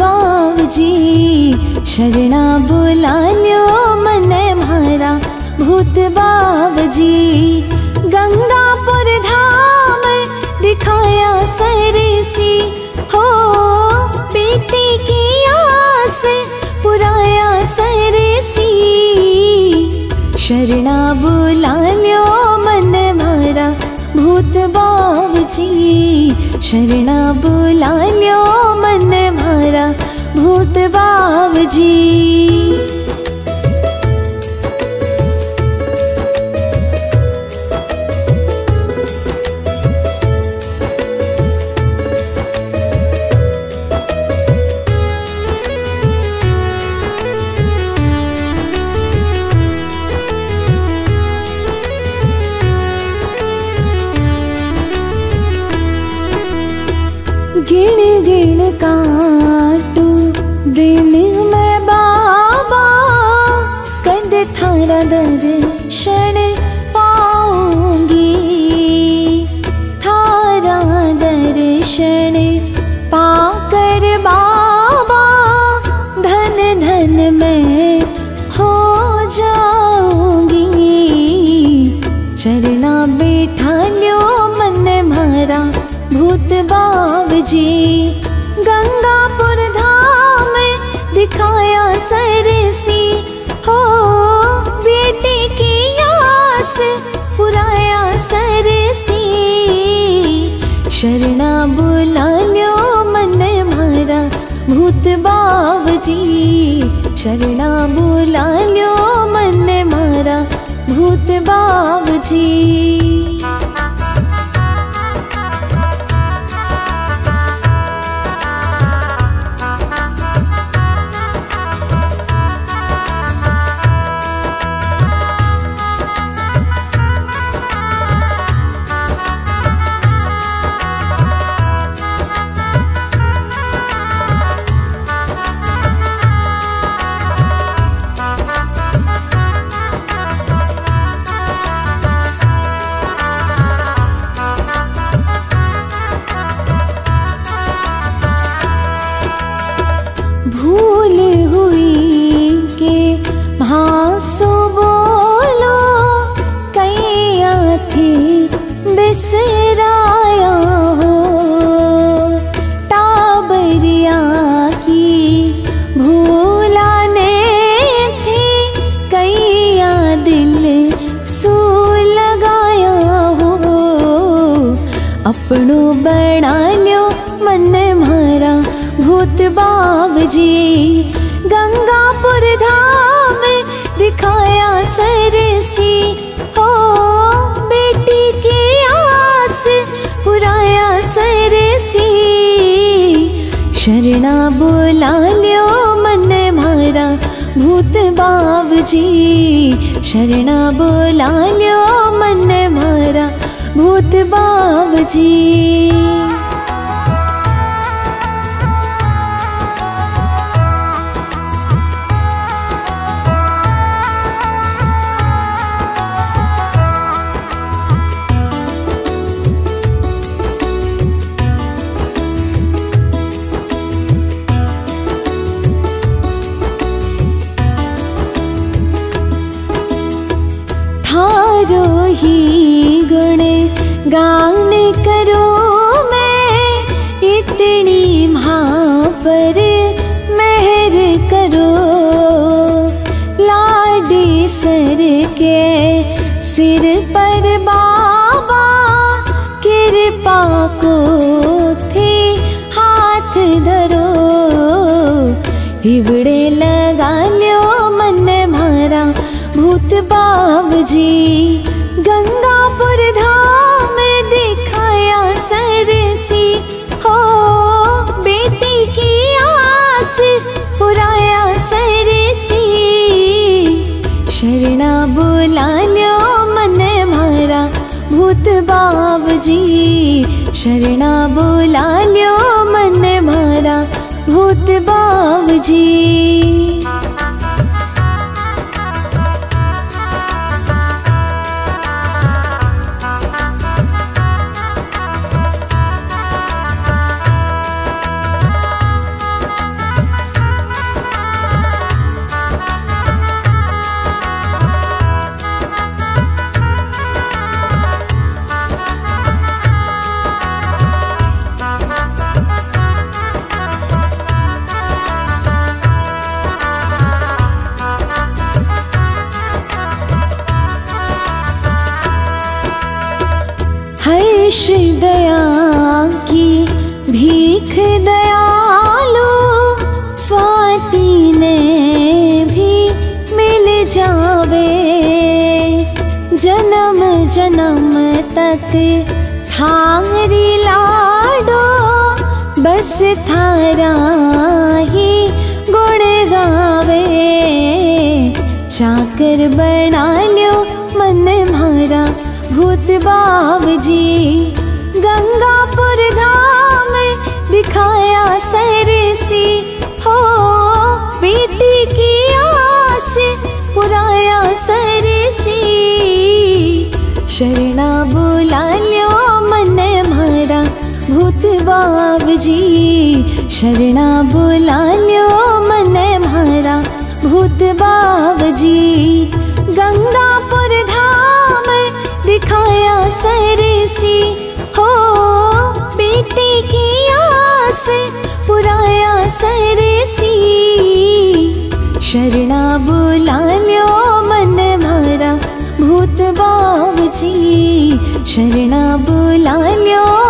बावजी शरणा बुला ल्यो मने म्हारा भूत बावजी। गंगापुर धाम दिखाया सरसी हो, बेटे की आस पुराया सरसी। शरणा बुला ल्यो मने म्हारा भूत बावजी शरणा बुला ल्यो मन म्हारा भूत बावजी। गिण गिण काटू दिन में बाबा, कद थारा दर्शन पाऊंगी। थारा दर्शन पाकर बाबा धन धन में हो जाऊंगी। चरना बैठा ल्यो मन म्हारा भूत बावजी। गंगापुर धाम दिखाया सरसी हो, बेटे की आस पुराया सरसी। शरणा बुला ल्यो मन म्हारा भूत बावजी शरणा बुला ल्यो मन म्हारा भूत बावजी। बिसराया हो टाबरिया की भूलाने थे, कैया दिल सू लगाया हो। अपनो बना ल्यो मन म्हारा भूत बावजी। गंगापुर धाम दिखाया सरसी हो, बेटी की आस पुराया सरसी। शरणा बुला ल्यो मन म्हारा भूत बावजी शरणा बुला ल्यो मन म्हारा भूत बावजी। ही गुण गान करो मैं इतनी माँ पर मेहर करो। लाडी सर के सिर पर बाबा कृपा को थे हाथ धरो। हिवड़े लगा ल्यो मन म्हारा भूत बावजी। गंगापुर धाम दिखाया सरसी हो, बेटी की आस पुराया सरसी। शरणा बुला ल्यो मन म्हारा भूत बावजी शरणा बुला ल्यो मन म्हारा भूत बावजी। जन्म तक थारी लाडो बस थारा ही गुण गावे। चाकर बना ल्यो मन मारा भूत बावजी गंगापुर धाम दिखाया सरसी हो बेटी की आस पुराया सरसी। शरणा बुला ल्यो मन मारा भूत बावजी शरणा बुला ल्यो मन मारा भूत बावजी गंगापुर धाम दिखाया सरसी हो बेटी की आस पुराया सरसी। शरणा बुला ल्यो मन मारा भूत बावजी शरणा बुला ल्यो